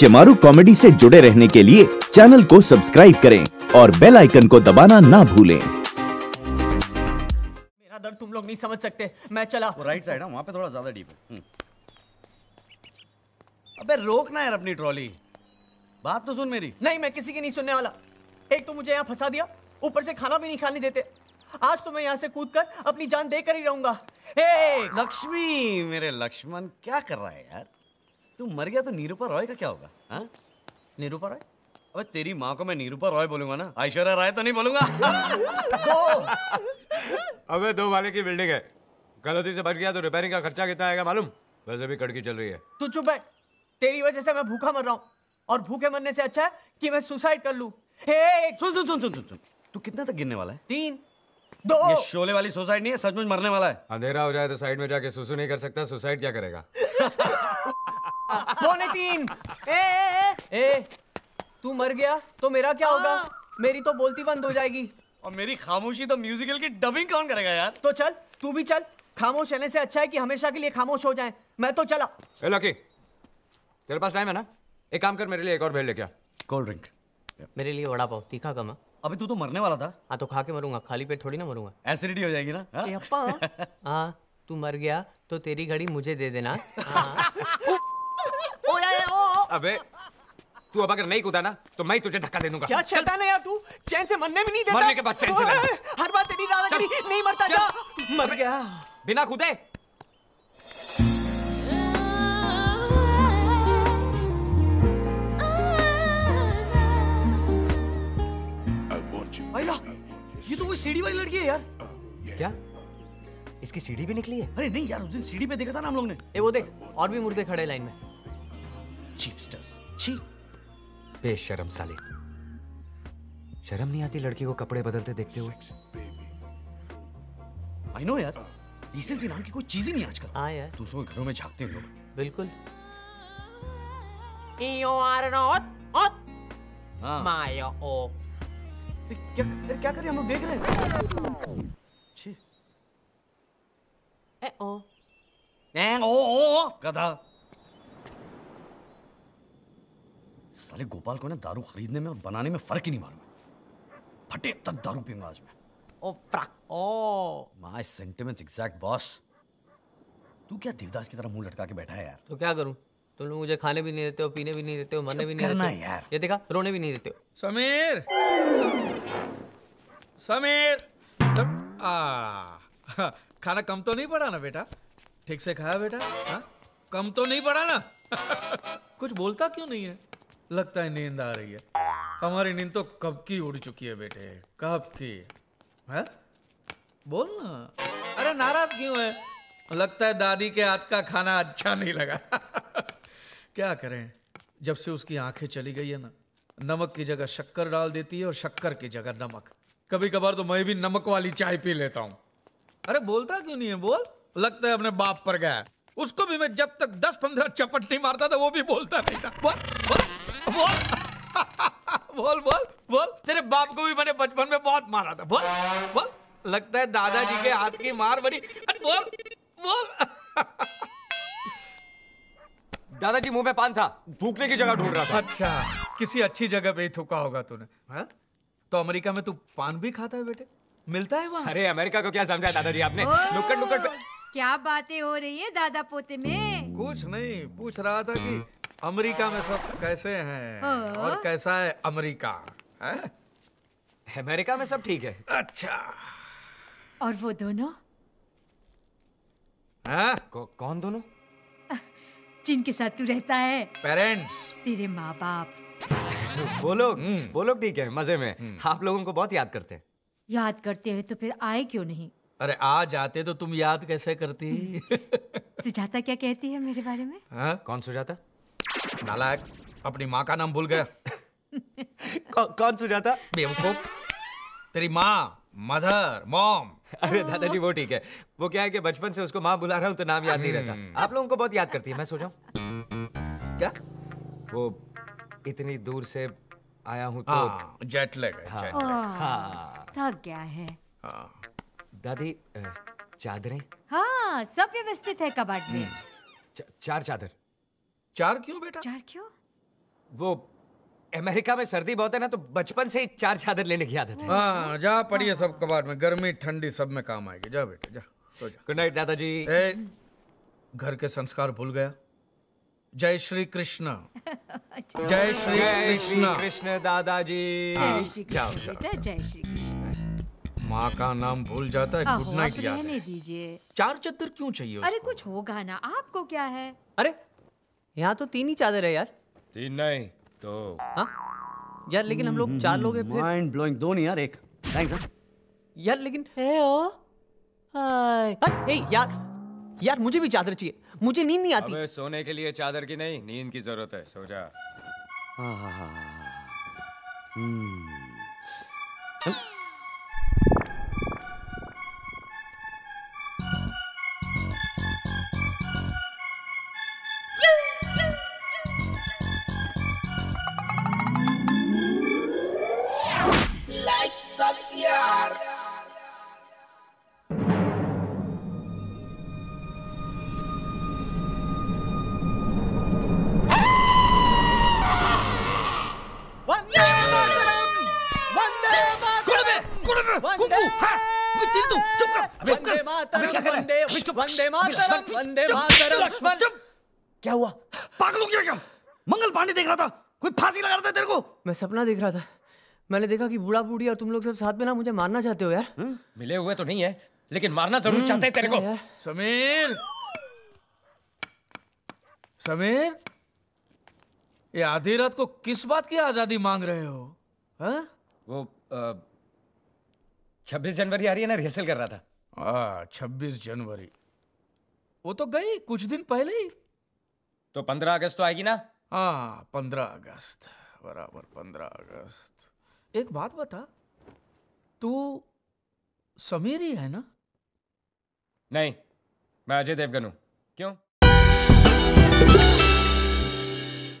Shemaroo comedy से जुड़े रहने के लिए चैनल को सब्सक्राइब करें और बेल आइकन को दबाना ना भूलें। मेरा दर्द तुम लोग नहीं समझ सकते। मैं चला। राइट साइड है, वहाँ पे थोड़ा ज़्यादा डीप है। अबे रोकना यार अपनी ट्रॉली। बात तो सुन मेरी। नहीं, मैं किसी की नहीं सुनने वाला। एक तो मुझे यहाँ फंसा दिया, ऊपर से खाना भी नहीं खाने देते। आज तो मैं यहाँ से कूदकर अपनी जान देकर ही रहूंगा। हे लक्ष्मी, मेरे लक्ष्मण क्या कर रहा है यार? तू मर गया तो निरूपा रॉय का क्या होगा? हाँ, निरूपा रॉय? अबे तेरी माँ को मैं निरूपा रॉय बोलूंगा ना, ऐश्वर्या राय तो नहीं बोलूंगा। अबे 2 माले की बिल्डिंग है, गलती से भर गया तो रिपेयरिंग का खर्चा कितना आएगा मालूम? वैसे भी कड़की चल रही है। तू चुप है, तेरी वजह से मैं भूखा मर रहा हूँ और भूखे मरने से अच्छा है कि मैं सुसाइड कर लूँ। सुन सुन सुन सुन सुन, तू कितना तक गिनने वाला है? 3, 2। ये शोले वाली सुसाइड नहीं है, सचमुच मरने वाला है। अंधेरा हो जाए तो साइड में जाके सुसु नहीं कर सकता, सुसाइड क्या करेगा? पौने 3। तू मर गया तो मेरा क्या होगा? मेरी तो बोलती बंद हो जाएगी। और मेरी खामोशी तो म्यूजिकल की डबिंग कौन करेगा यार? तो चल, तू भी चल। खामोश रहने से अच्छा है कि हमेशा के लिए खामोश हो जाए। मैं तो चला। लकी, तेरे पास टाइम है ना? एक काम कर, मेरे लिए एक और भेल लेके आ। Cold drink. मेरे लिए वड़ा पाव, तीखा कम। अबे तू तो मरने वाला था। हाँ तो खा के मरूंगा, खाली पेट थोड़ी ना मरूंगा। एसिडिटी हो जाएगी ना। हाँ तू मर गया तो तेरी घड़ी मुझे दे देना। अबे तू अब अगर नहीं कूदा ना तो मैं तुझे धक्का दे दूंगा। क्या चलता नहीं यार तू? चैन से मरने भी नहीं देता। मरने के बाद चैन से हर बार तेरी दादागिरी। नहीं मरता जा। मर गया बिना कूदे। ये तो वो सीढ़ी वाली लड़की है यार। क्या इसकी सीढ़ी भी निकली है? अरे नहीं यार, उस दिन सीढ़ी पे देखा था ना हम लोग ने। ए वो देख, और भी मुर्दे खड़े लाइन में। चीपस्टर, छी, बेशरम साले। शर्म नहीं आती लड़की को कपड़े बदलते देखते हुए? आई नो यार, डिसेंसी नाम की कोई चीज ही नहीं आजकल। हाँ यार, दूसरों के घरों में झांकते हैं लोग। बिल्कुल। क्या क्या कर रहे हैं? हम लोग देख रहे हैं। छी। ओ गधा। साले गोपाल को ना दारू खरीदने में और बनाने में फर्क ही नहीं मालूम। फटे तक दारू पीऊंगा आज मैं। My sentiments exact boss. तू क्या देवदास की तरह मुंह लटका के बैठा है यार? तो क्या करूं, तुम लोग मुझे खाने भी नहीं देते हो, पीने भी नहीं देते हो, मरने भी नहीं देते हो। यार ये देखा, रोने भी नहीं देते हो। समीर, समीर, खाना कम तो नहीं पड़ा ना बेटा? ठीक से खाया बेटा? हाँ, कम तो नहीं पड़ा ना? कुछ बोलता क्यों नहीं है? लगता है नींद आ रही है। हमारी नींद तो कब की उड़ चुकी है बेटे, कब की। है बोल ना। अरे नाराज क्यों है? लगता है दादी के हाथ का खाना अच्छा नहीं लगा। क्या करें, जब से उसकी आंखें चली गई है ना, नमक की जगह शक्कर डाल देती है और शक्कर की जगह नमक। कभी कभार तो मैं भी नमक वाली चाय पी लेता हूँ। अरे बोलता क्यों नहीं है बोल? लगता है अपने बाप पर गया। उसको भी मैं जब तक 10-15 चपट नहीं मारता था वो भी बोलता नहीं था। बोल बोल बोल बोल बोल बोल। तेरे बाप को भी मैंने बचपन में बहुत मारा था। बोल बोल। लगता है दादाजी के हाथ की मार बड़ी। बोल बोल। दादाजी मुंह में पान था, थूकने की जगह ढूंढ रहा था। अच्छा, किसी अच्छी जगह पे ही थूका होगा तूने। हाँ तो अमेरिका में तू पान भी खाता है बेटे? मिलता है वहाँ? अरे अमेरिका को क्या समझा दादाजी आपने? नुक्कड़ नुक्कड़ पे क्या बातें हो रही है दादा पोते में? कुछ नहीं, पूछ रहा था कि अमेरिका में सब कैसे हैं और कैसा है अमेरिका। अमेरिका में सब ठीक है। अच्छा, और वो दोनों? हाँ कौन दोनों? जिनके साथ तू रहता है। पेरेंट्स। तेरे माँ बाप। वो लोग ठीक है, मजे में। आप लोग उनको बहुत याद करते हैं। याद करते हैं तो फिर आए क्यों नहीं? अरे आ जाते तो तुम याद कैसे करती? सुजाता क्या कहती है मेरे बारे में? हाँ कौन सुजाता? नालायक, अपनी माँ का नाम भूल गया। कौन सुजाता? बेवकूफ, तेरी माँ। Mother, mom. अरे दादाजी वो ठीक है, वो क्या है कि बचपन से उसको माँ बुला रहा हूँ तो नाम याद नहीं रहता। आप लोगों को बहुत याद करती है। मैं सो जाऊं क्या? वो इतनी दूर से आया हूँ तो जेट लैग है। थक गया है। दादी चादरें? हाँ सब व्यवस्थित है कबाड़ में। 4 चादर। 4 क्यों बेटा? 4 क्यों? वो अमेरिका में सर्दी बहुत है ना, तो बचपन से ही चार चादर लेने की आदत है। हाँ, जा पड़िए सब कबाड़ में, गर्मी ठंडी सब में काम आएगी। जा बेटा जा, सो जा। गुड नाइट दादाजी। घर के संस्कार भूल गया। जय श्री कृष्ण। जय श्री कृष्ण कृष्ण दादाजी। जय श्री कृष्ण बेटा, जय श्री कृष्ण। माँ का नाम भूल जाता है, गुड नाइट याद दीजिए। चार चादर क्यों चाहिए? अरे कुछ होगा ना, आपको क्या है। अरे यहाँ तो तीन ही चादर है यार। तीन नहीं तो हा? यार लेकिन हम लोग चार लोग हैं। Mind blowing. दो नहीं यार, एक। थैंक्स यार। लेकिन यार मुझे भी चादर चाहिए, मुझे नींद नहीं आती। अबे सोने के लिए चादर की नहीं, नींद की जरूरत है। सो जा। क्या हुआ? पागलों क्या क्या? मंगल पांडे देख रहा था, कोई फांसी लगा रहा था तेरे को। मैं सपना देख रहा था, मैंने देखा कि बूढ़ा बूढ़ी और तुम लोग सब साथ में ना मुझे मारना चाहते हो यार। मिले हुए तो नहीं है, लेकिन मारना जरूर चाहते हैं तेरे को। समीर, समीर, ये आधी रात को किस बात की आजादी मांग रहे हो? वो 26 जनवरी आ रही है ना, रिहर्सल कर रहा था। 26 जनवरी वो तो गई कुछ दिन पहले ही। तो 15 अगस्त तो आएगी ना। हाँ 15 अगस्त बराबर 15 अगस्त। एक बात बता, तू समीर ही है ना? नहीं, मैं अजय देवगन हूँ। क्यों?